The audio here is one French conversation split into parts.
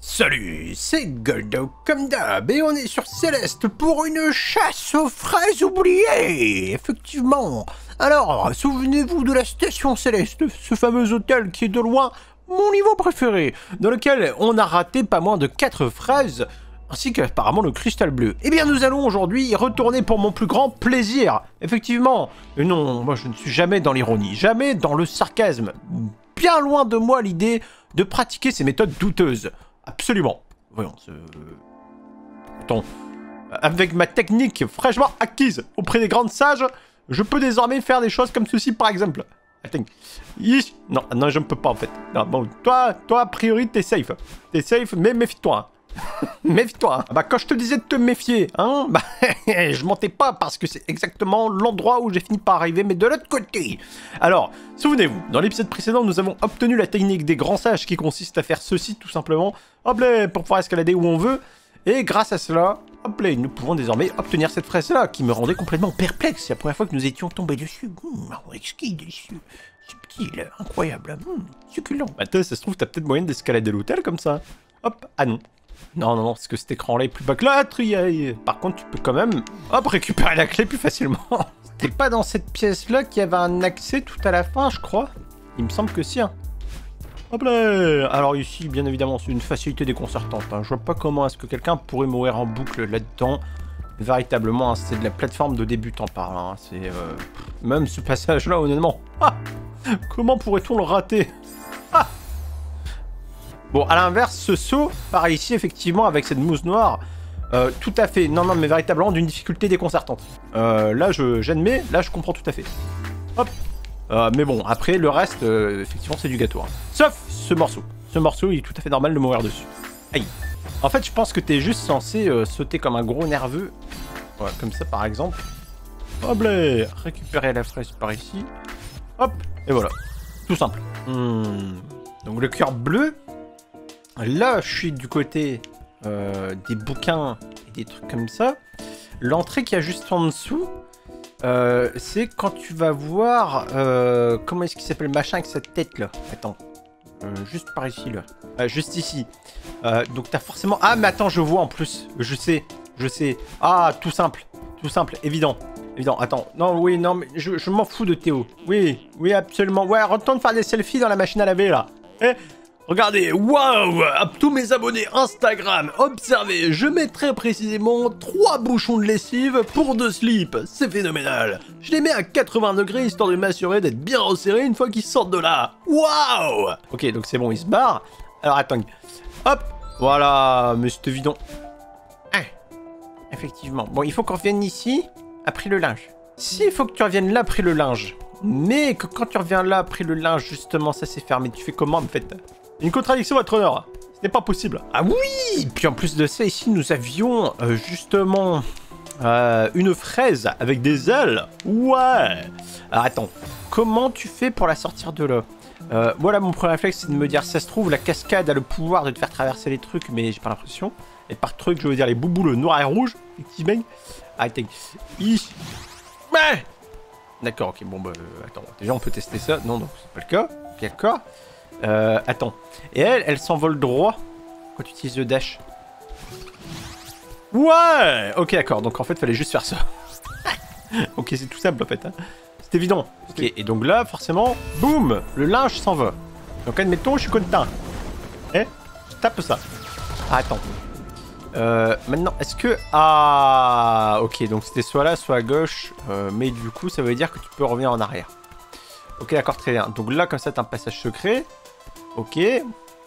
Salut, c'est GoldHawk comme d'hab et on est sur Céleste pour une chasse aux fraises oubliées, effectivement. Alors, souvenez-vous de la station Céleste, ce fameux hôtel qui est de loin mon niveau préféré, dans lequel on a raté pas moins de 4 fraises, ainsi qu'apparemment le cristal bleu. Eh bien, nous allons aujourd'hui y retourner pour mon plus grand plaisir, effectivement. Et non, moi je ne suis jamais dans l'ironie, jamais dans le sarcasme. Bien loin de moi l'idée de pratiquer ces méthodes douteuses. Absolument. Voyons, attends. Avec ma technique fraîchement acquise auprès des grandes sages, je peux désormais faire des choses comme ceci, par exemple. Attends. Non, non, je ne peux pas, en fait. Non, bon, toi, a priori, t'es safe. T'es safe, mais méfie-toi. Méfie-toi. Bah, quand je te disais de te méfier, hein, bah, je mentais pas parce que c'est exactement l'endroit où j'ai fini par arriver, mais de l'autre côté. Alors, souvenez-vous, dans l'épisode précédent, nous avons obtenu la technique des grands sages qui consiste à faire ceci tout simplement, hop là, pour pouvoir escalader où on veut. Et grâce à cela, hop là, nous pouvons désormais obtenir cette fraise-là qui me rendait complètement perplexe. C'est la première fois que nous étions tombés dessus. Exquis, délicieux, subtil, incroyable, succulent. Bah, ça se trouve, t'as peut-être moyen d'escalader l'hôtel comme ça. Hop, ah non. Non, non, non, parce que cet écran-là est plus bas que l'autre. Par contre, tu peux quand même, hop, récupérer la clé plus facilement. C'était pas dans cette pièce-là qu'il y avait un accès tout à la fin, je crois. Il me semble que si, hein. Hop là. Alors ici, bien évidemment, c'est une facilité déconcertante, hein. Je vois pas comment est-ce que quelqu'un pourrait mourir en boucle là-dedans. Véritablement, hein, c'est de la plateforme de débutant par là, hein. C'est même ce passage-là, honnêtement. Ah, comment pourrait-on le rater? Bon, à l'inverse, ce saut, par ici, effectivement, avec cette mousse noire, tout à fait, non, non, mais véritablement d'une difficulté déconcertante. Là, j'admets, là, je comprends tout à fait. Hop. Mais bon, après, le reste, effectivement, c'est du gâteau, hein. Sauf ce morceau. Ce morceau, il est tout à fait normal de mourir dessus. Aïe. En fait, je pense que t'es juste censé sauter comme un gros nerveux. Ouais, comme ça, par exemple. Hop là. Récupérer la fraise par ici. Hop. Et voilà. Tout simple. Donc, le cœur bleu. Là, je suis du côté des bouquins et des trucs comme ça. L'entrée qu'il y a juste en dessous, c'est quand tu vas voir... comment est-ce qu'il s'appelle machin avec cette tête-là? Attends. Juste par ici, là. Juste ici. Donc, t'as forcément... Ah, mais attends, je vois en plus. Je sais. Je sais. Ah, tout simple. Tout simple. Évident. Évident. Attends. Non, oui, non, mais je m'en fous de Théo. Oui, oui, absolument. Ouais, retourne faire des selfies dans la machine à laver, là. Eh ? Regardez, waouh, à tous mes abonnés Instagram, observez, je mets très précisément 3 bouchons de lessive pour 2 slips, c'est phénoménal. Je les mets à 80 degrés histoire de m'assurer d'être bien resserré une fois qu'ils sortent de là. Waouh. Ok, donc c'est bon, ils se barrent. Alors attends, hop, voilà, mais c'était évident. Ah, effectivement. Bon, il faut qu'on revienne ici, après le linge. Si, il faut que tu reviennes là, après le linge. Mais que quand tu reviens là, après le linge, justement, ça s'est fermé. Tu fais comment, en fait? Une contradiction, votre honneur. Ce n'est pas possible. Ah oui. Puis en plus de ça, ici, nous avions justement une fraise avec des ailes. Ouais. Alors, attends. Comment tu fais pour la sortir de là? Voilà, mon premier réflexe, c'est de me dire, ça se trouve, la cascade a le pouvoir de te faire traverser les trucs, mais j'ai pas l'impression. Et par truc, je veux dire les bouboules noirs et rouges. Et qui baignent. Arrêtez. D'accord, ok, bon, bah, attends. Déjà, on peut tester ça. Non, non, c'est pas le cas. D'accord. Attends. Et elle s'envole droit quand tu utilises le dash. Ouais. Ok, d'accord. Donc en fait, fallait juste faire ça. Ok, c'est tout simple en fait, hein. C'est évident. Ok, et donc là, forcément, boum, le linge s'en va. Donc admettons, je suis content. Eh, je tape ça. Ah, attends. Maintenant, est-ce que... Ah, ok, donc c'était soit là, soit à gauche. Mais du coup, ça veut dire que tu peux revenir en arrière. Ok, d'accord, très bien. Donc là, comme ça, t'as un passage secret. Ok.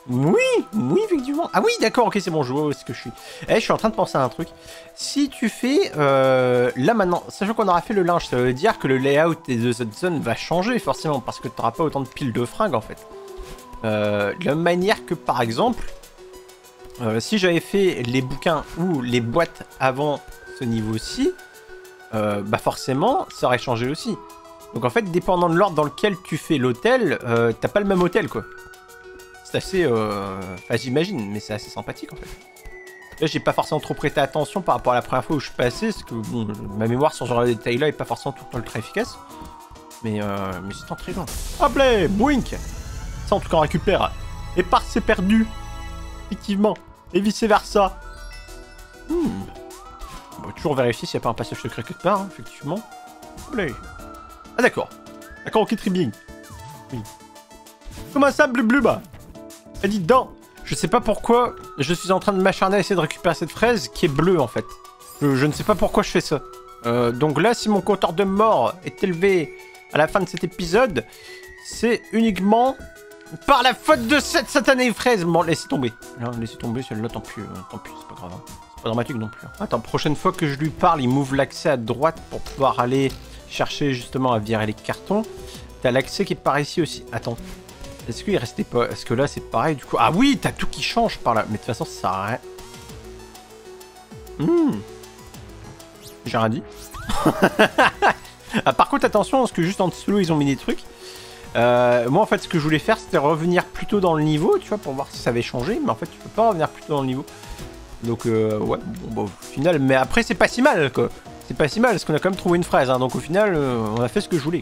Oui, oui, effectivement. Ah oui, d'accord, ok, c'est bon, je vois où est-ce que je suis. Eh, je suis en train de penser à un truc. Si tu fais... là, maintenant, sachant qu'on aura fait le linge, ça veut dire que le layout de cette zone va changer, forcément, parce que t'auras pas autant de piles de fringues, en fait. De la manière que, par exemple, si j'avais fait les bouquins ou les boîtes avant ce niveau-ci, bah forcément, ça aurait changé aussi. Donc en fait, dépendant de l'ordre dans lequel tu fais l'hôtel, t'as pas le même hôtel, quoi. C'est assez... Enfin, j'imagine, mais c'est assez sympathique, en fait. Là, j'ai pas forcément trop prêté attention par rapport à la première fois où je suis passé, parce que bon, ma mémoire sur ce genre de détails-là est pas forcément tout le temps très efficace. Mais c'est intriguant. Hop là, boink. Ça, en tout cas, on récupère. Et par c'est perdu. effectivement. Et vice versa. On va toujours vérifier s'il n'y a pas un passage secret quelque part, hein, effectivement. Allez. Ah d'accord. D'accord, ok, tribbing. Oui. Comment ça, blub bah. Elle dit dedans. Je sais pas pourquoi je suis en train de m'acharner à essayer de récupérer cette fraise qui est bleue, en fait. Je ne sais pas pourquoi je fais ça. Donc là, si mon compteur de mort est élevé à la fin de cet épisode, c'est uniquement par la faute de cette satanée fraise. Bon, laissez tomber. Non, laissez tomber, celle-là, tant pis, c'est pas grave. Hein. C'est pas dramatique non plus. Hein. Attends, prochaine fois que je lui parle, il m'ouvre l'accès à droite pour pouvoir aller chercher justement à virer les cartons. T'as l'accès qui est par ici aussi. Attends. Est-ce qu'il restait pas... Est-ce que là, c'est pareil, du coup... Ah oui, t'as tout qui change par là. Mais de toute façon, ça sert à rien. J'ai rien dit. Ah, par contre, attention, parce que juste en dessous, ils ont mis des trucs. Moi, en fait, ce que je voulais faire, c'était revenir plus tôt dans le niveau, tu vois, pour voir si ça avait changé. Mais en fait, tu peux pas revenir plus tôt dans le niveau. Donc, ouais, bon, bah, au final... Mais après, c'est pas si mal, quoi. C'est pas si mal, parce qu'on a quand même trouvé une fraise. Hein, donc, au final, on a fait ce que je voulais.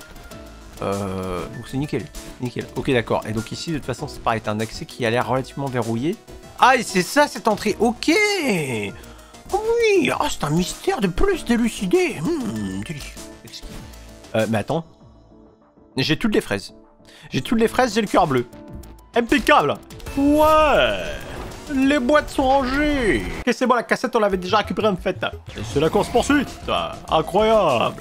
Donc c'est nickel, nickel. Ok, d'accord. Et donc ici, de toute façon, c'est pareil. T'as un accès qui a l'air relativement verrouillé. Ah, et c'est ça, cette entrée. Ok. Oui. Ah, c'est un mystère de plus délucidé. Délicieux. Mais attends. J'ai toutes les fraises. J'ai toutes les fraises, j'ai le cœur bleu. Impeccable. Ouais. Les boîtes sont rangées. Ok, c'est bon, la cassette, on l'avait déjà récupérée en fait. C'est la course poursuite. Incroyable.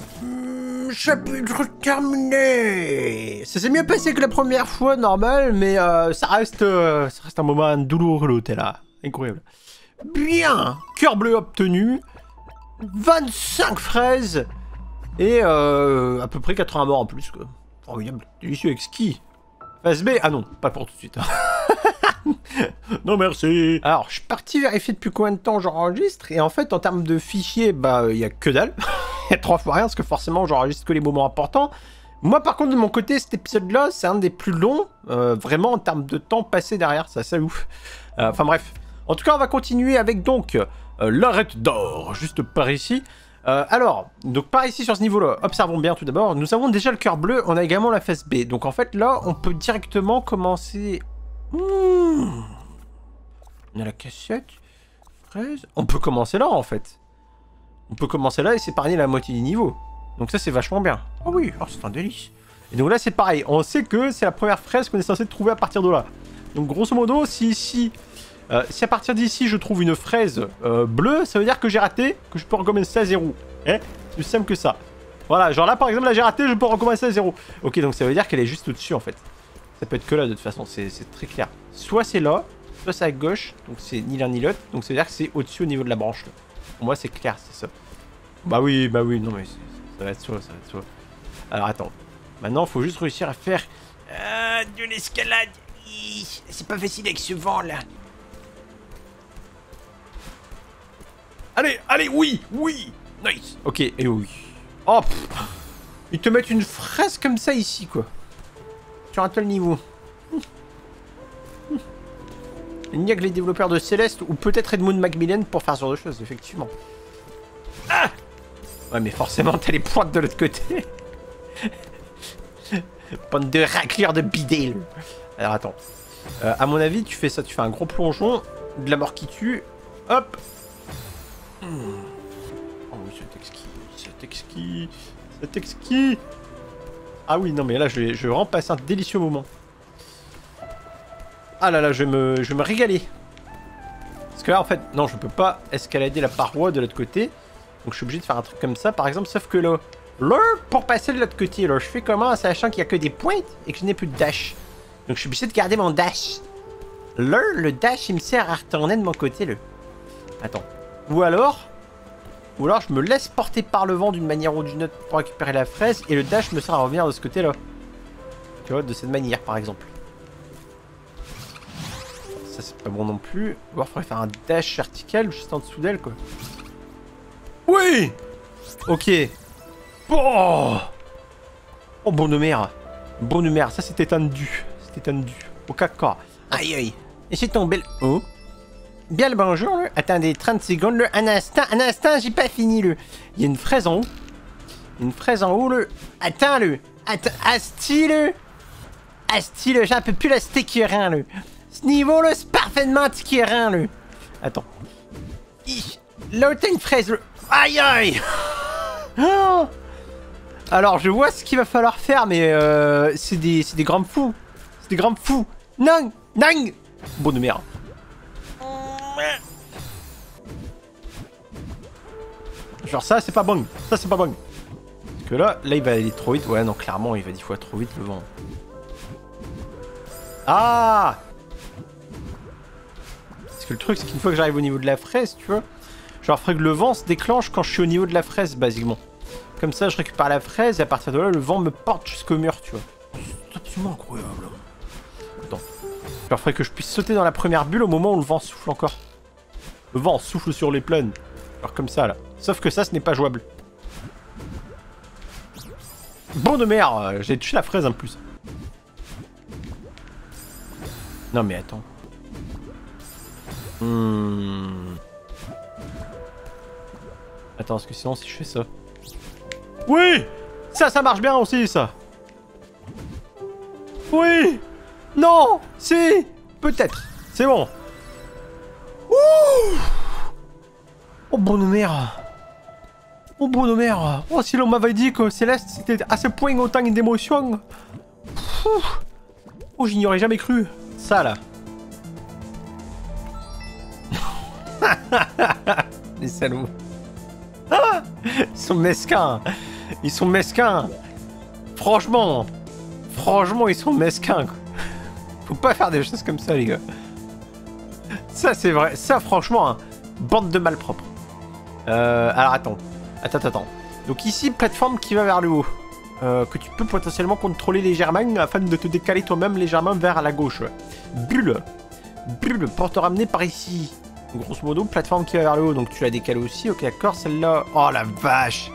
Chapitre terminé. Ça s'est mieux passé que la première fois, normal, mais ça reste un moment douloureux, t'es là. Incroyable. Bien. Cœur bleu obtenu. 25 fraises. Et à peu près 80 morts en plus, quoi. Formidable. Délicieux, exquis. Phase B. Ah non, pas pour tout de suite. Hein. Non, merci. Alors, je suis parti vérifier depuis combien de temps j'enregistre. Et en fait, en termes de fichiers, bah, il n'y a que dalle. Trois fois rien, parce que forcément j'enregistre que les moments importants. Moi par contre de mon côté, cet épisode là c'est un des plus longs, vraiment en termes de temps passé derrière, ça c'est ouf. Enfin bref, en tout cas on va continuer avec donc l'arête d'or, juste par ici. Alors, donc par ici sur ce niveau là, observons bien tout d'abord, nous avons déjà le cœur bleu, on a également la face B. Donc en fait là on peut directement commencer... On a la cassette, fraise... On peut commencer là en fait. On peut commencer là et s'épargner la moitié du niveau. Donc ça, c'est vachement bien. Oh oui, oh, c'est un délice. Et donc là, c'est pareil. On sait que c'est la première fraise qu'on est censé trouver à partir de là. Donc grosso modo, si à partir d'ici, je trouve une fraise bleue, ça veut dire que j'ai raté, que je peux recommencer à zéro. Eh, c'est plus simple que ça. Voilà, genre là, par exemple, là, j'ai raté, je peux recommencer à zéro. Ok, donc ça veut dire qu'elle est juste au-dessus, en fait. Ça peut être que là, de toute façon, c'est très clair. Soit c'est là, soit c'est à gauche, donc c'est ni l'un ni l'autre. Donc ça veut dire que c'est au-dessus au niveau de la branche, là. Pour moi, c'est clair, c'est ça. Bah oui, non, mais ça va être soi, ça va être soi. Alors, attends. Maintenant, faut juste réussir à faire... de l'escalade. C'est pas facile avec ce vent, là. Allez, allez, oui, oui. Nice. Ok, et oui. Oh, pff. Ils te mettent une fraise comme ça, ici, quoi. Sur un tel niveau. Il n'y a que les développeurs de Céleste ou peut-être Edmund McMillen pour faire ce genre de choses, effectivement. Ah! Ouais, mais forcément, t'as les pointes de l'autre côté. Bande de raclures de bidé. Alors, attends. À mon avis, tu fais ça, tu fais un gros plongeon, de la mort qui tue. Hop! Oh oui, c'est exquis, c'est exquis, c'est exquis. Ah oui, non, mais là, je vais vraiment passer un délicieux moment. Ah là là, je vais me régaler. Parce que là, en fait, non, je peux pas escalader la paroi de l'autre côté. Donc, je suis obligé de faire un truc comme ça, par exemple. Sauf que là, pour passer de l'autre côté, là, je fais comment, sachant qu'il n'y a que des pointes et que je n'ai plus de dash. Donc, je suis obligé de garder mon dash. Là, le dash, il me sert à retourner de mon côté, là. Attends. Ou alors, je me laisse porter par le vent d'une manière ou d'une autre pour récupérer la fraise. Et le dash me sert à revenir de ce côté-là. Tu vois, de cette manière, par exemple. C'est pas bon non plus. Ou alors faudrait faire un dash vertical juste en dessous d'elle, quoi. Oui. Ok. Oh, oh bon numéro. Bon numéro. Ça c'était tendu. C'était tendu. Au caca. Aïe aïe. Et c'est tombé le... Oh. Bien le bonjour, là. Attendez 30 secondes, là. Un instant, j'ai pas fini, là. Il y a une fraise en haut. Une fraise en haut, là. Attends, là. Attends. Asti, là. Asti, là. J'en peux plus, là. C'était écœurant, là. Ce niveau là, c'est parfait. parfaitement antiquérant, lui. Attends. L'autre a une fraise. Aïe aïe. Oh. Alors, je vois ce qu'il va falloir faire, mais c'est des grands fous. C'est des grands fous. Nang, nang. Bon de merde. Genre ça, c'est pas bon. Ça, c'est pas bon. Parce que là, il va aller trop vite. Ouais, non, clairement, il va 10 fois trop vite, le vent. Ah. Parce que le truc, c'est qu'une fois que j'arrive au niveau de la fraise, tu vois, genre, faudrait que le vent se déclenche quand je suis au niveau de la fraise, basiquement. Comme ça, je récupère la fraise et à partir de là, le vent me porte jusqu'au mur, tu vois. C'est absolument incroyable. Attends. Genre, faudrait que je puisse sauter dans la première bulle au moment où le vent souffle encore. Le vent souffle sur les plaines. Alors comme ça, là. Sauf que ça, ce n'est pas jouable. Bon de merde, j'ai touché la fraise en plus. Non mais attends. Attends, parce que sinon si je fais ça... Oui. Ça marche bien aussi, ça. Oui. Non. Si. Peut-être. C'est bon. Ouh. Oh, bonne mère. Oh, bonne mère. Oh, si l'on m'avait dit que Céleste, c'était à ce point autant d'émotion. Oh, je n'y aurais jamais cru. Ça, là. Les salauds. Ah, ils sont mesquins. Ils sont mesquins. Franchement. Franchement, ils sont mesquins. Faut pas faire des choses comme ça, les gars. Ça, c'est vrai. Ça, franchement, hein. Bande de malpropres. Alors attends, attends. Donc ici, plateforme qui va vers le haut. Que tu peux potentiellement contrôler légèrement afin de te décaler toi-même légèrement vers la gauche. Bulle pour te ramener par ici. Grosso modo, plateforme qui va vers le haut. Donc tu la décales aussi. Ok, d'accord, celle-là. Oh la vache.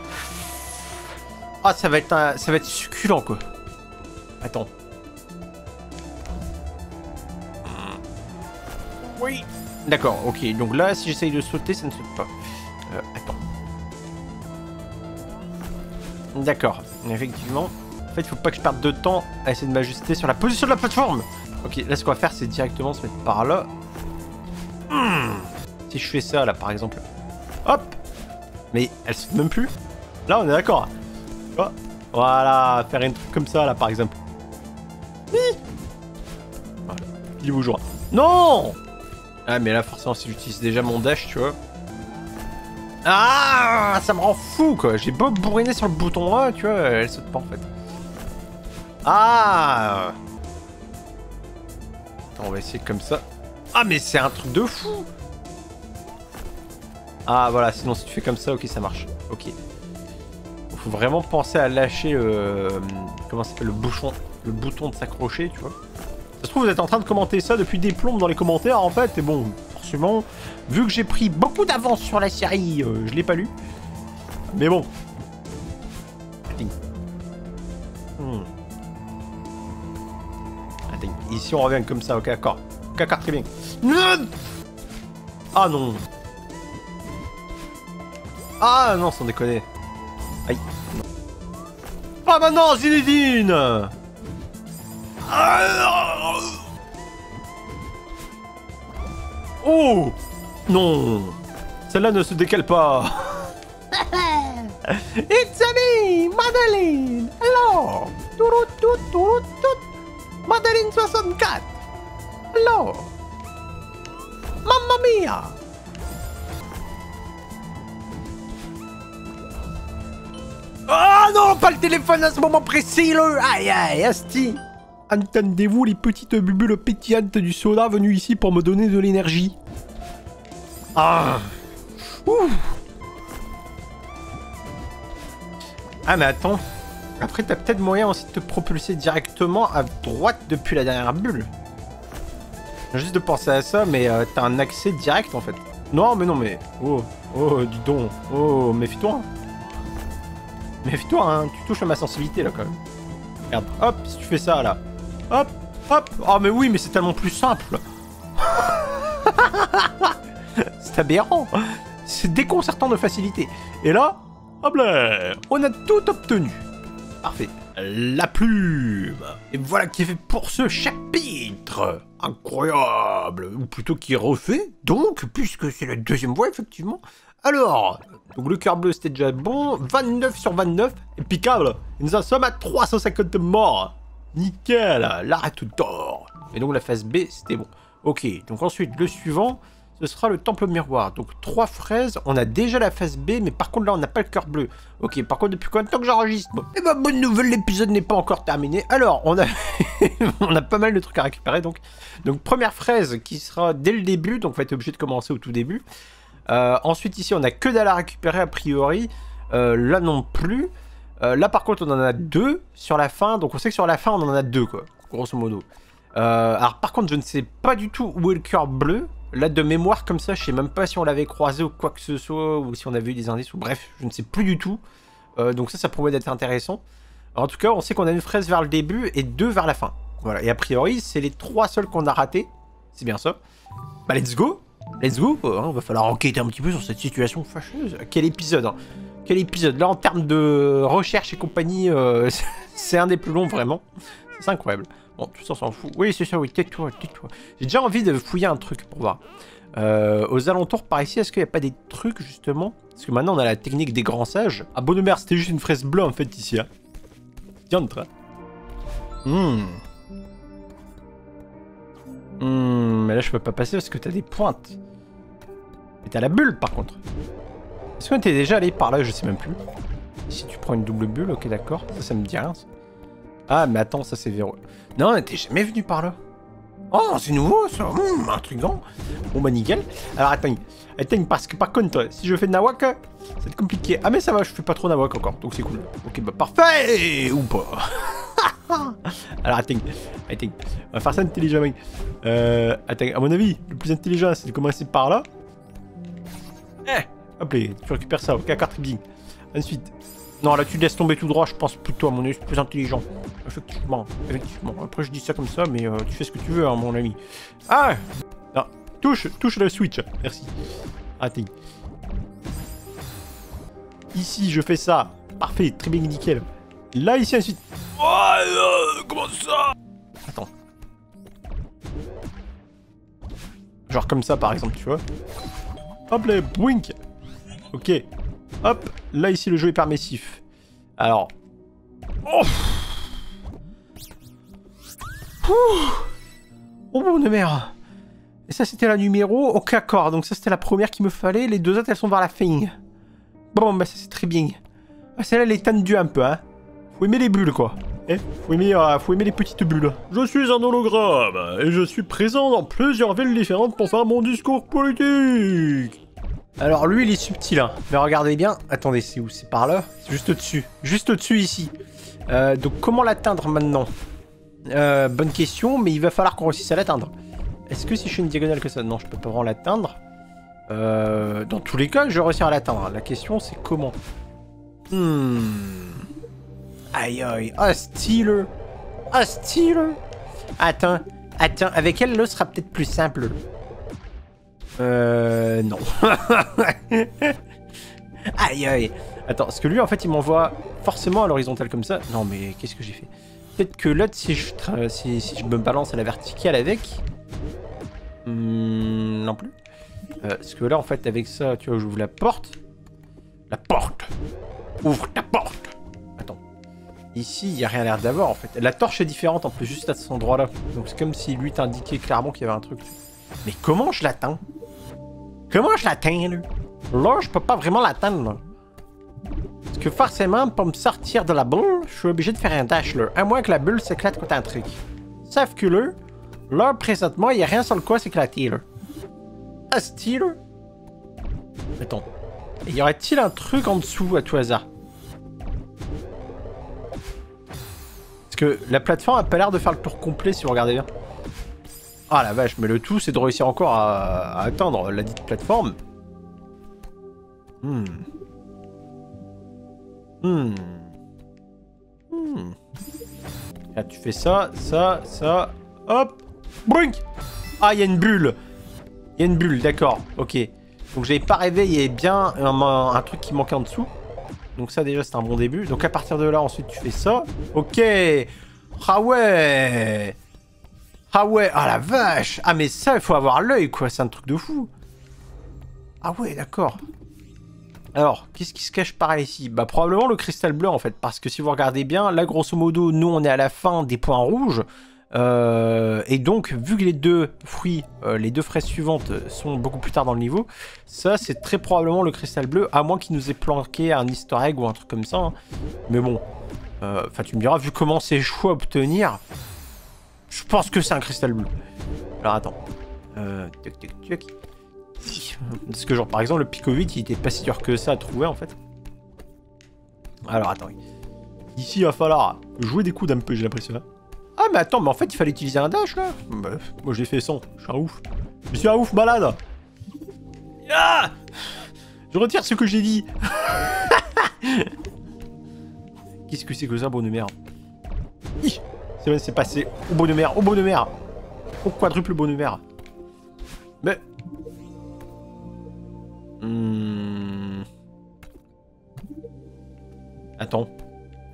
Ah, oh, ça va être succulent, quoi. Attends. Oui. D'accord, ok. Donc là, si j'essaye de sauter, ça ne saute pas. Attends. D'accord, effectivement. En fait, il faut pas que je perde de temps à essayer de m'ajuster sur la position de la plateforme. Ok, là, ce qu'on va faire, c'est directement se mettre par là. Si je fais ça, là, par exemple. Hop. Mais elle saute même plus. Là, on est d'accord. Oh. Voilà, faire un truc comme ça, là, par exemple. Hi. Voilà. Il est beau jour. Non. Ah, mais là, forcément, si j'utilise déjà mon dash, tu vois. Ah, ça me rend fou, quoi. J'ai beau bourriner sur le bouton là, tu vois, elle saute pas, en fait. Ah. Attends, on va essayer comme ça. Ah, mais c'est un truc de fou. Ah, voilà, sinon, si tu fais comme ça, ok, ça marche. Ok. Faut vraiment penser à lâcher, comment ça s'appelle, le bouton de s'accrocher, tu vois. Ça se trouve, vous êtes en train de commenter ça depuis des plombes dans les commentaires, en fait. Et bon, forcément, vu que j'ai pris beaucoup d'avance sur la série, je l'ai pas lu. Mais bon. Ici, on revient comme ça. Ok, d'accord. Caca, très bien. Ah non. Ah non, sans déconner. Aïe. Ah bah non, Zinedine. Oh non, celle-là ne se décale pas. It's a me, Madeline. Hello. Madeline 64. Hello. Mamma mia. Ah non, pas le téléphone à ce moment précis, le. Aïe aïe, asti. Entendez-vous les petites bulles pétillantes du soda venues ici pour me donner de l'énergie? Ah. Ouh. Ah mais attends. Après t'as peut-être moyen aussi de te propulser directement à droite depuis la dernière bulle. Juste de penser à ça, mais t'as un accès direct en fait. Non mais non mais... Oh, oh, dis donc. Oh, méfie-toi. Méfie-toi, hein. Tu touches à ma sensibilité là quand même. Regarde, hop, si tu fais ça là. Hop, hop. Oh mais oui, mais c'est tellement plus simple. C'est aberrant. C'est déconcertant de facilité. Et là, hop là, on a tout obtenu. Parfait. la plume. Et voilà qui est fait pour ce chapitre. Incroyable. Ou plutôt qui est refait, donc, puisque c'est la deuxième voie, effectivement. Alors, donc le cœur bleu, c'était déjà bon. 29 sur 29, impeccable. Et nous en sommes à 350 morts. Nickel, l'arrêt tout d'or. Et donc la phase B, c'était bon. Ok, donc ensuite, le suivant, ce sera le temple miroir. Donc 3 fraises, on a déjà la phase B, mais par contre là, on n'a pas le cœur bleu. Ok, par contre, depuis combien de temps que j'enregistre? Eh ben, bonne nouvelle, l'épisode n'est pas encore terminé. Alors, on a on a pas mal de trucs à récupérer, donc. Donc première fraise qui sera dès le début, donc on va être obligé de commencer au tout début. Ensuite, ici, on a que dalle à récupérer, a priori. Là non plus. Là, par contre, on en a 2 sur la fin. Donc, on sait que sur la fin, on en a 2, quoi. Grosso modo. Alors, par contre, je ne sais pas du tout où est le cœur bleu. Là, de mémoire, comme ça, je sais même pas si on l'avait croisé ou quoi que ce soit, ou si on avait eu des indices, ou bref, je ne sais plus du tout. Donc, ça promet d'être intéressant. Alors, en tout cas, on sait qu'on a une fraise vers le début et 2 vers la fin. Voilà. Et a priori, c'est les 3 seuls qu'on a ratés. C'est bien ça. Bah, let's go! Let's go, hein, va falloir enquêter un petit peu sur cette situation fâcheuse. Quel épisode, hein. Quel épisode. Là, en termes de recherche et compagnie, c'est un des plus longs, vraiment. C'est incroyable. Bon, tout ça, on s'en fout. Oui, c'est ça, oui, tais-toi, tais-toi. J'ai déjà envie de fouiller un truc pour voir. Aux alentours, par ici, est-ce qu'il n'y a pas des trucs, justement? Parce que maintenant, on a la technique des grands sages. Ah, bonne mère, c'était juste une fraise bleue, en fait, ici. Hein. Tiens, mais là je peux pas passer parce que t'as des pointes. Et t'as la bulle par contre. Est-ce qu'on était déjà allé par là? Je sais même plus. Si tu prends une double bulle, ok d'accord. Ça me dit rien. Ça. Ah mais attends, ça c'est verrouillé. Non, on était jamais venu par là. Oh, c'est nouveau ça, intriguant. Bon bah nickel. Alors attends, parce que par contre, si je fais de nawak, c'est compliqué. Ah mais ça va, je fais pas trop nawak encore, donc c'est cool. Ok bah parfait ou pas. Alors attends, on va faire ça intelligemment. Attends, à mon avis, le plus intelligent c'est de commencer par là. Hop là, tu récupères ça, ok, à carte bien. Ensuite, non là tu laisses tomber tout droit, je pense plutôt à mon avis, c'est plus intelligent. Effectivement, effectivement. Après je dis ça comme ça, mais tu fais ce que tu veux, hein, mon ami. Ah non, touche le switch, merci. Attends. Ici je fais ça, parfait, très bien, nickel. Là ici ensuite. Oh, comment ça? Attends. Genre comme ça par exemple, tu vois. Hop là, boink. Ok. Hop, là ici le jeu est permissif. Alors. Oh, oh mon de merde. Et ça c'était la numéro. Ok d'accord, donc ça c'était la première qu'il me fallait. Les deux autres elles sont vers la fin. Bon bah ça c'est très bien. Ah, celle-là elle est tendue un peu hein. Faut aimer les bulles quoi. Eh, faut aimer les petites bulles. Je suis un hologramme et je suis présent dans plusieurs villes différentes pour faire mon discours politique. Alors lui il est subtil hein. Mais regardez bien. Attendez, c'est où? C'est par là? C'est juste au-dessus. Juste au-dessus ici. Donc comment l'atteindre maintenant? Bonne question, mais il va falloir qu'on réussisse à l'atteindre. Est-ce que si je fais une diagonale que ça? Non, je peux pas vraiment l'atteindre. Dans tous les cas, je vais réussir à l'atteindre. La question c'est comment? Aïe aïe, un style. Attends, avec elle, le sera peut-être plus simple. Non. Aïe aïe. Attends, parce que lui, en fait, il m'envoie forcément à l'horizontale comme ça. Non, mais qu'est-ce que j'ai fait? Peut-être que là, si je me balance à la verticale avec... non plus. Parce que là, en fait, avec ça, tu vois, j'ouvre la porte. La porte. Ouvre ta porte. Ici, il n'y a rien à l'air d'avoir en fait. La torche est différente en plus, juste à cet endroit-là. Donc c'est comme si lui t'indiquait clairement qu'il y avait un truc. Mais comment je l'atteins? Comment je l'atteins là? Là, je peux pas vraiment l'atteindre. Parce que forcément, pour me sortir de la boule, je suis obligé de faire un dash là. À moins que la bulle s'éclate contre un truc. Sauf que là, présentement, il n'y a rien sur le quoi s'éclater là. Asti là. Attends. Y aurait-il un truc en dessous à tout hasard? Parce que la plateforme a pas l'air de faire le tour complet si vous regardez bien. Ah la vache, mais le tout c'est de réussir encore à atteindre la dite plateforme. Là tu fais ça, ça, hop, brink. Ah il y a une bulle. D'accord, ok. Donc j'avais pas rêvé, il y avait bien un truc qui manquait en dessous. Donc ça déjà c'est un bon début. Donc à partir de là ensuite tu fais ça. Ok. Ah ouais. Ah ouais. Ah la vache. Ah mais ça il faut avoir l'œil quoi. C'est un truc de fou. Ah ouais d'accord. Alors qu'est-ce qui se cache par ici? Bah probablement le cristal bleu en fait. Parce que si vous regardez bien là grosso modo nous on est à la fin des points rouges. Et donc vu que les deux fruits, les deux fraises suivantes sont beaucoup plus tard dans le niveau, ça c'est très probablement le cristal bleu, à moins qu'il nous ait planqué un easter egg ou un truc comme ça, hein. Mais bon, enfin tu me diras, vu comment c'est chaud à obtenir, je pense que c'est un cristal bleu. Alors attends, parce que genre par exemple le Pico 8 il était pas si dur que ça à trouver en fait. Alors attends, ici il va falloir jouer des coudes un peu, j'ai l'impression. Ah mais attends, mais en fait il fallait utiliser un dash là. Bah, moi je l'ai fait sans, je suis un ouf. Je suis un ouf malade. Ah, je retire ce que j'ai dit. Qu'est-ce que c'est que ça, bonne mère? C'est passé au bonne mère, au bonne mère. Au quadruple bonne mère. Mais... Attends.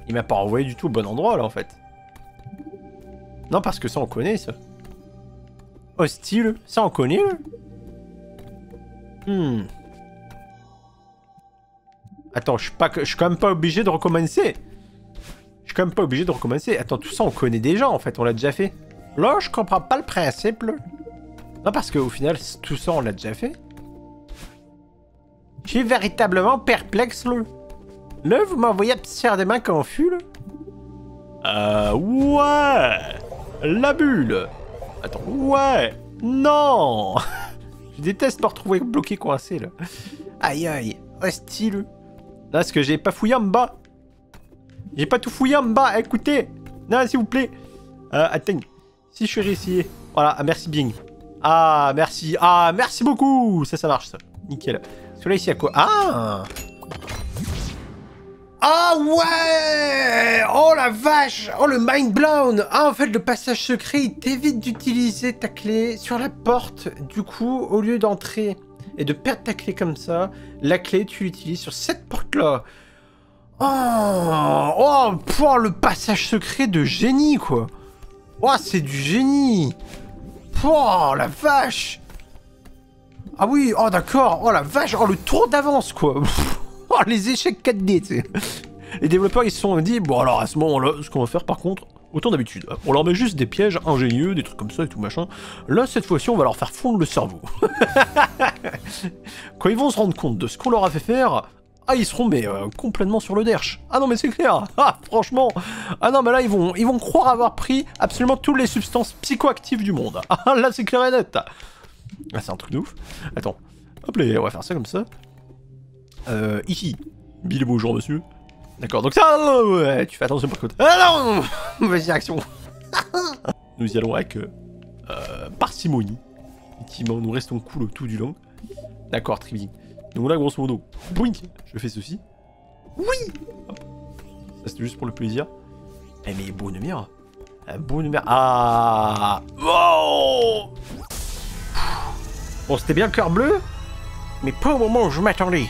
Il m'a pas envoyé du tout au bon endroit là en fait. Non, parce que ça, on connaît, ça. Hostile, ça, on connaît, là. Attends, je suis quand même pas obligé de recommencer. Attends, tout ça, on connaît déjà, en fait. On l'a déjà fait. Là, je comprends pas le principe, là. Non, parce qu'au final, tout ça, on l'a déjà fait. Je suis véritablement perplexe, là. Là, vous m'envoyez absurdement confus, là. Ouais. La bulle. Attends, ouais. Non. Je déteste me retrouver bloqué, coincé, là. Aïe, aïe. Hostile. Là, est-ce que j'ai pas fouillé en bas? J'ai pas tout fouillé en bas, écoutez. Non, s'il vous plaît. Attends. Si je suis réessayé. Voilà, ah, merci bien. Ah, merci. Ah, merci beaucoup. Ça, ça marche, ça. Nickel. Celui-là, ici, à quoi? Ah. Ah ouais! Oh la vache! Oh le mind blown! Ah en fait le passage secret t'évite d'utiliser ta clé sur la porte. Du coup, au lieu d'entrer et de perdre ta clé comme ça, la clé tu l'utilises sur cette porte là. Oh! Oh! Pour le passage secret de génie quoi! Oh c'est du génie! Oh la vache! Ah oui! Oh d'accord! Oh la vache! Oh le tour d'avance quoi! Oh, les échecs 4D, tu sais. Les développeurs, ils se sont dit, bon, alors, à ce moment-là, ce qu'on va faire, par contre, autant d'habitude. On leur met juste des pièges ingénieux, des trucs comme ça et tout, machin. Là, cette fois-ci, on va leur faire fondre le cerveau. Quand ils vont se rendre compte de ce qu'on leur a fait faire, ah, ils seront, mais, complètement sur le derche. Ah non, mais c'est clair. Ah, franchement. Ah non, mais là, ils vont croire avoir pris absolument toutes les substances psychoactives du monde. Ah, là, c'est clair et net. Ah, c'est un truc de ouf. Attends. Hop, là, on va faire ça comme ça. Ici. Billy, bonjour, monsieur. D'accord, donc ça... ouais, tu fais attention par contre. Ah non. Mauvaise direction. Nous y allons avec... parcimonie. Effectivement, nous restons cool tout du long. D'accord, très bien. Donc là, grosso modo, boink, je fais ceci. Oui. Hop. Ça, c'était juste pour le plaisir. Eh, mais bonne merde. Bonne merde. Ah. Oh. Bon, c'était bien le cœur bleu, mais pas au moment où je m'attendais.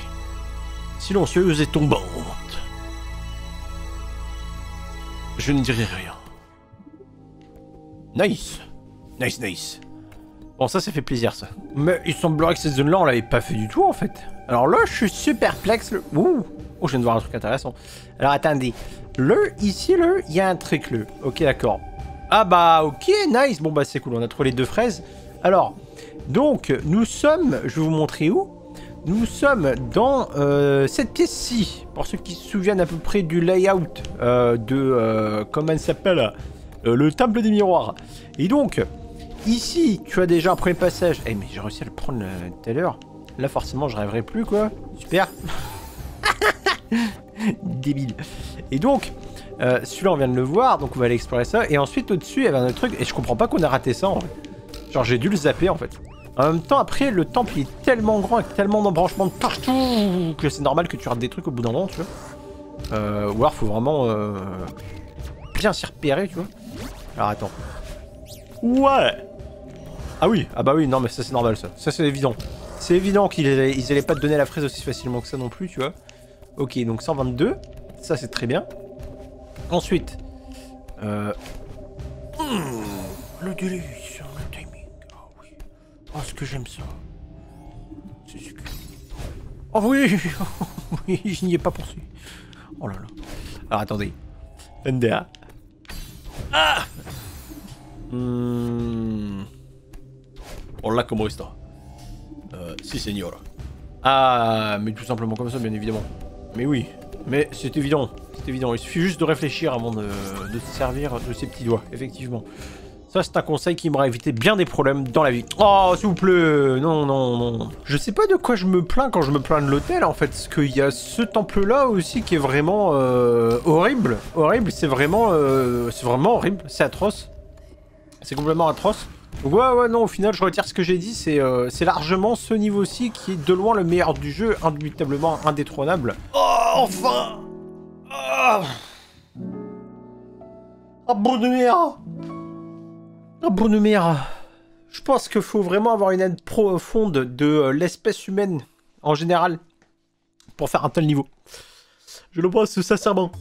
Silencieuse et tombante. Je ne dirai rien. Nice. Nice, nice. Bon, ça fait plaisir, ça. Mais il semblerait que cette zone-là, on l'avait pas fait du tout, en fait. Alors là, je suis super perplexe. Le... Ouh. Oh, je viens de voir un truc intéressant. Alors, attendez. Le, ici, le, il y a un truc, le. Ok, d'accord. Ah bah, ok, nice. Bon, bah, c'est cool. On a trouvé les deux fraises. Alors, donc, nous sommes... Je vais vous montrer où. Nous sommes dans cette pièce-ci, pour ceux qui se souviennent à peu près du layout de... comment elle s'appelle, le temple des miroirs. Et donc, ici, tu as déjà un premier passage. Eh, mais j'ai réussi à le prendre tout à l'heure. Là, forcément, je rêverai plus, quoi. Super. Débile. Et donc, celui-là, on vient de le voir, donc on va aller explorer ça. Et ensuite, au-dessus, il y avait un autre truc. Et je comprends pas qu'on a raté ça, en fait. Genre, j'ai dû le zapper, en fait. En même temps, après, le temple il est tellement grand avec tellement d'embranchements de partout que c'est normal que tu rates des trucs au bout d'un moment, tu vois. Ou alors, faut vraiment bien s'y repérer, tu vois. Alors, attends. Ouais. Ah oui, ah bah oui, non, mais ça, c'est normal, ça. Ça, c'est évident. C'est évident qu'ils allaient pas te donner la fraise aussi facilement que ça non plus, tu vois. Ok, donc 122. Ça, c'est très bien. Ensuite. Le délice, le timing. Oh oui. Oh, ce que j'aime ça. C'est succulent. Oh oui, oh, oui, je n'y ai pas pensé. Oh là là. Alors attendez. NDA. Ah Hola, como está? Si, señor. Ah, mais tout simplement comme ça, bien évidemment. Mais oui. Mais c'est évident. C'est évident. Il suffit juste de réfléchir avant de se servir de ses petits doigts. Effectivement. Ça, c'est un conseil qui m'aura évité bien des problèmes dans la vie. Oh, s'il vous plaît. Non, non, non. Je sais pas de quoi je me plains quand je me plains de l'hôtel, en fait. Parce qu'il y a ce temple-là aussi qui est vraiment horrible. Horrible, c'est vraiment horrible. C'est atroce. C'est complètement atroce. Donc ouais, non, au final, je retire ce que j'ai dit. C'est largement ce niveau-ci qui est de loin le meilleur du jeu. Indubitablement indétrônable. Oh, enfin Ah, bonne merde. Ah, bonne mère, je pense qu'il faut vraiment avoir une aide profonde de l'espèce humaine en général pour faire un tel niveau. Je le pense sincèrement.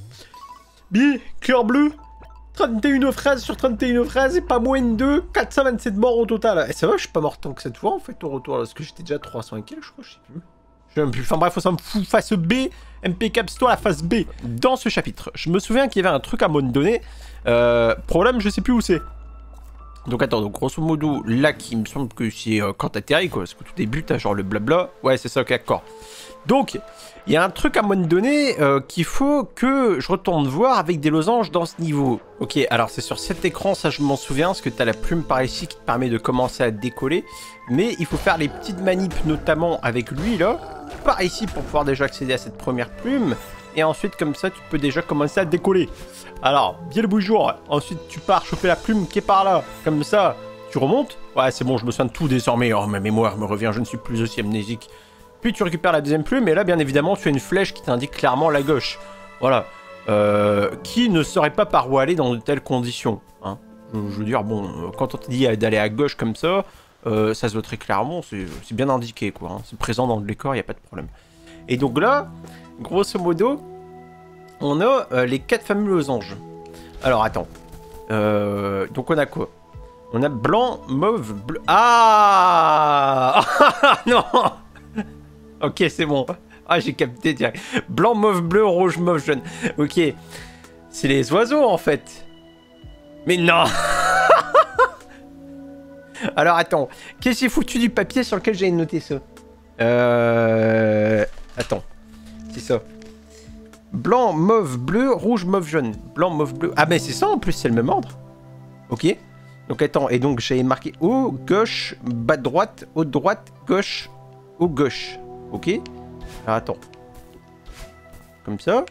Billy, cœur bleu, 31 fraises sur 31 fraises et pas moins de 427 morts au total. Et ça va, je suis pas mort tant que cette fois en fait au retour, parce que j'étais déjà 300 et quelques, je crois, je sais plus. Enfin bref, on s'en fout, face B, MP Capstore, la face B. Dans ce chapitre, je me souviens qu'il y avait un truc à un moment donné, problème, je sais plus où c'est. Donc attends, donc grosso modo, là qui me semble que c'est quand t'atterris quoi, parce que tout début t'as genre le blabla, ouais c'est ça, ok d'accord. Donc, il y a un truc à un moment donné qu'il faut que je retourne voir avec des losanges dans ce niveau. Ok, alors c'est sur cet écran, ça je m'en souviens, parce que t'as la plume par ici qui te permet de commencer à décoller, mais il faut faire les petites manips notamment avec lui là, par ici pour pouvoir déjà accéder à cette première plume, et ensuite comme ça tu peux déjà commencer à décoller. Alors, bien le bonjour, ensuite tu pars choper la plume qui est par là, comme ça, tu remontes, ouais c'est bon je me souviens de tout désormais, oh ma mémoire me revient, je ne suis plus aussi amnésique. Puis tu récupères la deuxième plume, et là bien évidemment tu as une flèche qui t'indique clairement la gauche, voilà, qui ne saurait pas par où aller dans de telles conditions, hein. Je veux dire, bon, quand on te dit d'aller à gauche comme ça, ça se voit très clairement, c'est bien indiqué quoi, hein. C'est présent dans le décor, il n'y a pas de problème. Et donc là, grosso modo, on a les 4 fameux losanges. Alors attends. Donc on a quoi? On a blanc, mauve, bleu. Ah non. Ok, c'est bon. Ah, j'ai capté direct. Blanc, mauve, bleu, rouge, mauve, jaune. Ok. C'est les oiseaux en fait. Mais non. Alors attends. Qu'est-ce qui est foutu du papier sur lequel j'ai noté ça? Attends. C'est ça. Blanc, mauve, bleu, rouge, mauve, jaune. Blanc, mauve, bleu. Ah mais c'est ça en plus, c'est le même ordre. Ok. Donc attends, et donc j'avais marqué haut, gauche, bas, droite, gauche, haut, gauche. Ok. Alors attends. Comme ça,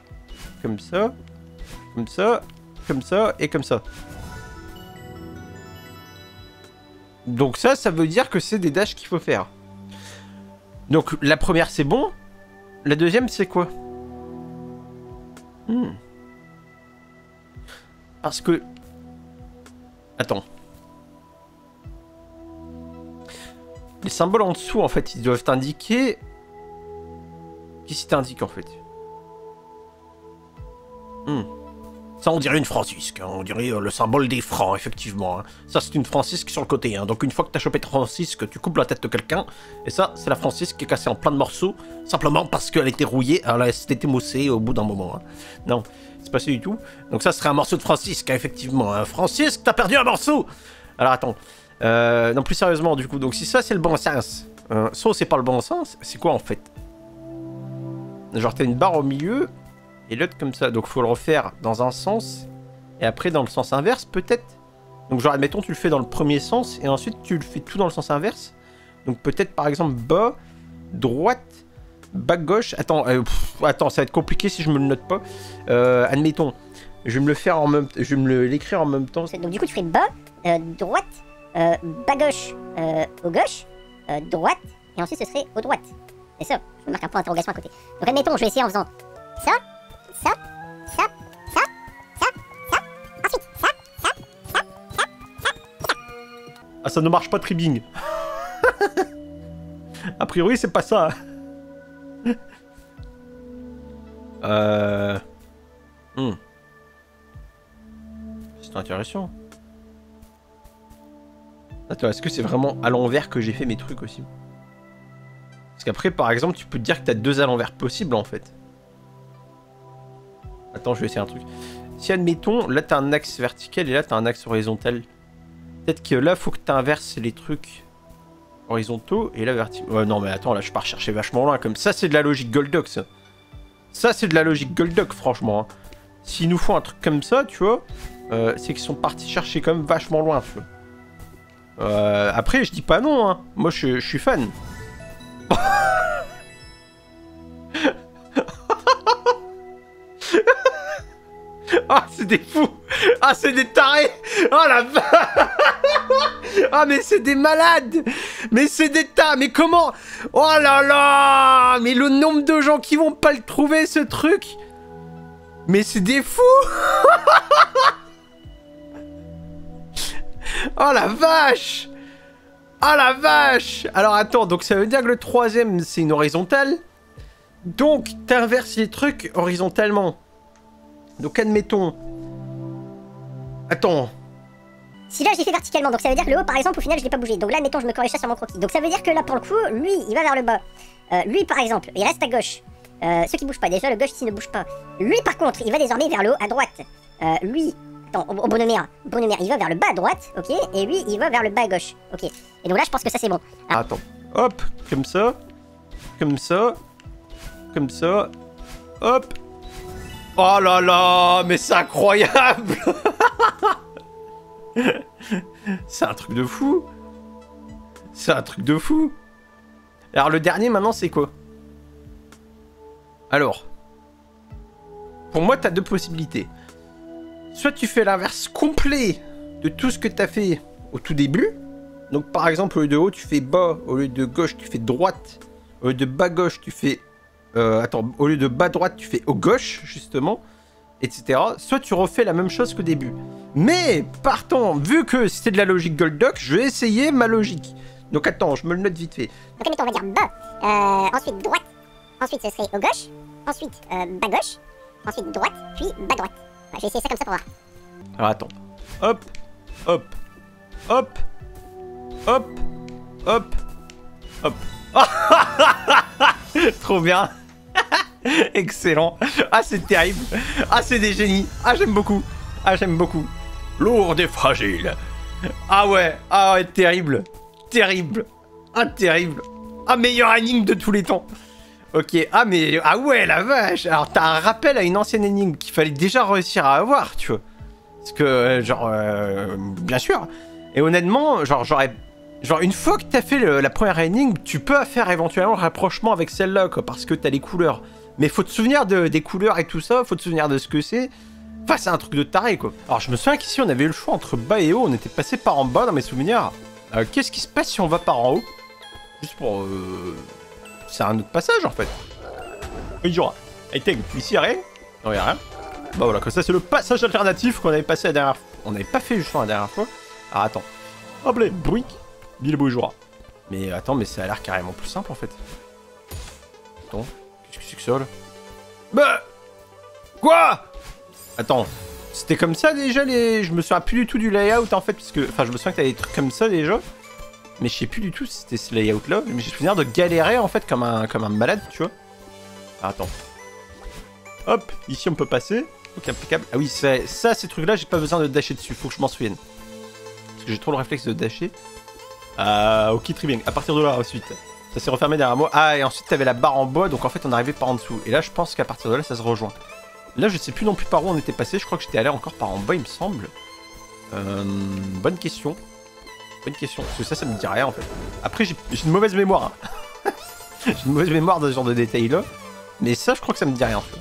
comme ça, comme ça, comme ça et comme ça. Donc ça, ça veut dire que c'est des dashs qu'il faut faire. Donc la première c'est bon. La deuxième c'est quoi? Parce que... Attends. Les symboles en dessous, en fait, ils doivent t'indiquer... Qu'est-ce qui t'indique, en fait? Ça, on dirait une francisque. Hein. On dirait le symbole des francs, effectivement. Hein. Ça, c'est une francisque sur le côté. Hein. Donc, une fois que t'as chopé ta francisque, tu coupes la tête de quelqu'un. Et ça, c'est la francisque qui est cassée en plein de morceaux. Simplement parce qu'elle était rouillée. Elle a été moussée au bout d'un moment. Hein. Non, c'est pas ça du tout. Donc, ça serait un morceau de francisque, hein, effectivement. Hein. Francisque, t'as perdu un morceau. Alors, attends. Non, plus sérieusement, du coup. Donc, si ça, c'est le bon sens. Sauf c'est pas le bon sens. C'est quoi, en fait? Genre, t'as une barre au milieu... Et l'autre comme ça, donc faut le refaire dans un sens, et après dans le sens inverse peut-être. Donc genre admettons tu le fais dans le premier sens, et ensuite tu le fais tout dans le sens inverse. Donc peut-être par exemple bas, droite, bas gauche, attends, attends ça va être compliqué si je me le note pas. Admettons, je vais me le faire en même temps, je vais l'écrire en même temps. Donc du coup tu fais bas, droite, bas gauche, droite, et ensuite ce serait au droite. C'est ça, je marque un point d'interrogation à côté. Donc admettons je vais essayer en faisant ça. Ça, ça, ça, ça, ça, ensuite ça, ça, ça, ça, ça, ça. Ah, ça ne marche pas, Tribbing. A priori, c'est pas ça. C'est intéressant. Attends, est-ce que c'est vraiment à l'envers que j'ai fait mes trucs aussi? Parce qu'après, par exemple, tu peux te dire que t'as deux à l'envers possibles, en fait. Attends, je vais essayer un truc. Si, admettons, là, t'as un axe vertical et là, t'as un axe horizontal. Peut-être que là, faut que t'inverses les trucs horizontaux et là, verticaux. Ouais, non, mais attends, là, je pars chercher vachement loin. Comme ça, c'est de la logique GoldHawk, ça. Ça, c'est de la logique GoldHawk, franchement. Hein. S'ils nous font un truc comme ça, tu vois, c'est qu'ils sont partis chercher quand même vachement loin, tu vois. Après, je dis pas non, hein. Moi, je suis fan. Ah, c'est des fous. Ah, c'est des tarés. Ah, la vache. Ah, mais c'est des malades. Mais c'est des tas. Mais comment? Oh là là. Mais le nombre de gens qui vont pas le trouver, ce truc. Mais c'est des fous. Oh la vache. Oh la vache. Alors attends, donc ça veut dire que le troisième, c'est une horizontale. Donc, t'inverses les trucs horizontalement. Donc, admettons... Attends. Si là, je l'ai fait verticalement, donc ça veut dire que le haut, par exemple, au final, je l'ai pas bougé. Donc là, admettons, je me corrige ça sur mon croquis. Donc ça veut dire que là, pour le coup, lui, il va vers le bas. Lui, par exemple, il reste à gauche. Ceux qui bougent pas. Déjà, le gauche, ici, ne bouge pas. Lui, par contre, il va désormais vers le haut, à droite. Lui... Attends, au bonhomme, il va vers le bas à droite, ok, et lui, il va vers le bas à gauche, ok. Et donc là, je pense que ça, c'est bon. Ah. Attends, hop, comme ça, comme ça, comme ça, hop. Oh là là, mais c'est incroyable. C'est un truc de fou. C'est un truc de fou. Alors, le dernier, maintenant, c'est quoi? Alors, pour moi, t'as deux possibilités. Soit tu fais l'inverse complet de tout ce que tu as fait au tout début. Donc par exemple, au lieu de haut, tu fais bas. Au lieu de gauche, tu fais droite. Au lieu de bas gauche, tu fais... attends, au lieu de bas droite, tu fais au gauche, justement. Etc. Soit tu refais la même chose qu'au début. Mais, partant, vu que c'était de la logique GoldHawk, je vais essayer ma logique. Donc attends, je me le note vite fait. Donc admettons, on va dire bas. Ensuite droite. Ensuite, ce serait au gauche. Ensuite, bas gauche. Ensuite droite, puis bas droite. Je vais essayer ça comme ça pour voir. Alors attends. Hop, hop, hop, hop, hop, hop. Trop bien. Excellent. Ah, c'est terrible. Ah, c'est des génies. Ah, j'aime beaucoup. Ah, j'aime beaucoup. Lourde et fragile. Ah ouais. Ah ouais, terrible. Terrible. Ah, terrible. Ah, meilleur énigme de tous les temps. Ok, ah mais... Ah ouais, la vache. Alors, t'as un rappel à une ancienne énigme qu'il fallait déjà réussir à avoir, tu vois. Parce que, genre... bien sûr. Et honnêtement, genre, j'aurais... Genre, une fois que t'as fait la première énigme, tu peux faire éventuellement le rapprochement avec celle-là, quoi, parce que t'as les couleurs. Mais faut te souvenir des couleurs et tout ça, faut te souvenir de ce que c'est. Enfin, c'est un truc de taré, quoi. Alors, je me souviens qu'ici, on avait eu le choix entre bas et haut, on était passé par en bas, dans mes souvenirs. Qu'est-ce qui se passe si on va par en haut? Juste pour... C'est un autre passage en fait. Il y aura. Et ici, y'a rien. Non, y'a rien. Bah voilà, comme ça, c'est le passage alternatif qu'on avait passé la dernière fois. On n'avait pas fait justement la dernière fois. Ah, attends. Hop les bruits. Mille bonjour. Mais attends, mais ça a l'air carrément plus simple en fait. Attends, qu'est-ce que c'est que ça là? Bah quoi? Attends, c'était comme ça déjà les. Je me souviens plus du tout du layout en fait, parce que. Enfin, je me souviens que t'avais des trucs comme ça déjà. Mais je sais plus du tout si c'était ce layout là. Mais j'ai souvenir de galérer en fait comme un malade, tu vois. Ah, attends. Hop, ici on peut passer. Ok, impeccable. Ah oui, ça, ces trucs là, j'ai pas besoin de dasher dessus. Faut que je m'en souvienne. Parce que j'ai trop le réflexe de dasher. Ok, très bien. À partir de là, ensuite. Ça s'est refermé derrière moi. Ah, et ensuite t'avais la barre en bas. Donc en fait, on arrivait par en dessous. Et là, je pense qu'à partir de là, ça se rejoint. Là, je sais plus non plus par où on était passé. Je crois que j'étais allé encore par en bas, il me semble. Bonne question. Bonne question, parce que ça me dit rien en fait. Après j'ai une mauvaise mémoire. Hein. J'ai une mauvaise mémoire de ce genre de détails là. Mais ça je crois que ça me dit rien en fait.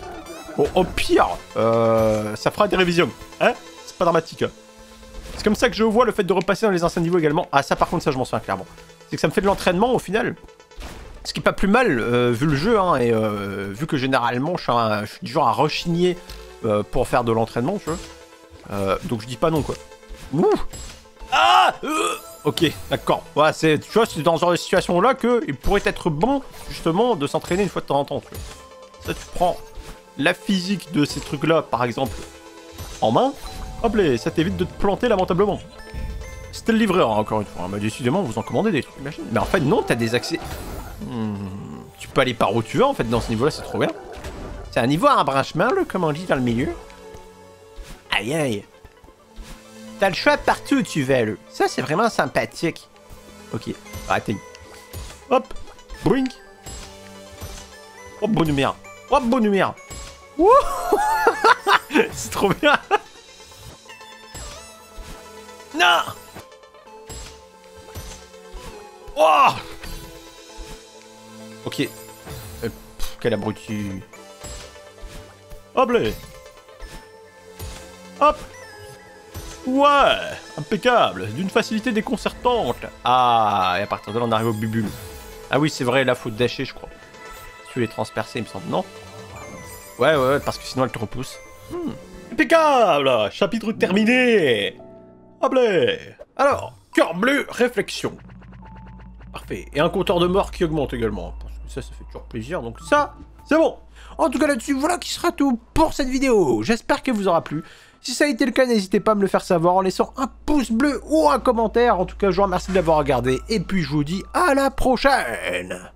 Bon, au pire, ça fera des révisions. Hein? C'est pas dramatique. Hein. C'est comme ça que je vois le fait de repasser dans les anciens niveaux également. Ah ça par contre ça je m'en souviens clairement. C'est que ça me fait de l'entraînement au final. Ce qui est pas plus mal vu le jeu hein, et vu que généralement je suis du genre à rechigner pour faire de l'entraînement tu vois. Donc je dis pas non quoi. Ouh. Ah ok, d'accord. Voilà, tu vois, c'est dans ce genre de situation-là qu'il pourrait être bon, justement, de s'entraîner une fois de temps en temps. Tu vois. Ça, tu prends la physique de ces trucs-là, par exemple, en main, hop là, ça t'évite de te planter lamentablement. C'était le livreur, hein, encore une fois. Hein. Mais décidément, vous en commandez des trucs, imagine. Mais en fait, non, t'as des accès... Tu peux aller par où tu veux, en fait, dans ce niveau-là, c'est trop bien. C'est un niveau à un brin chemin, là, comme on dit dans le milieu. Aïe, aïe. T'as le choix partout où tu veux, là. Ça, c'est vraiment sympathique. Ok, raté. Hop, brink. Hop, bonne lumière. Hop, bonne lumière. Wouh. C'est trop bien. Non. Oh. Ok. Quel abruti. Hop là. Hop. Ouais. Impeccable. D'une facilité déconcertante. Ah, et à partir de là, on arrive au bubule. Ah oui, c'est vrai, là, faut dasher, je crois. Tu les transpercer, il me semble, non? Ouais, ouais, ouais, parce que sinon, elle te repousse. Impeccable. Chapitre terminé. Hop là. Alors, cœur bleu, réflexion. Parfait. Et un compteur de mort qui augmente également. Ça fait toujours plaisir, donc ça, c'est bon. En tout cas, là-dessus, voilà qui sera tout pour cette vidéo. J'espère qu'elle vous aura plu. Si ça a été le cas, n'hésitez pas à me le faire savoir en laissant un pouce bleu ou un commentaire. En tout cas, je vous remercie de l'avoir regardé. Et puis, je vous dis à la prochaine.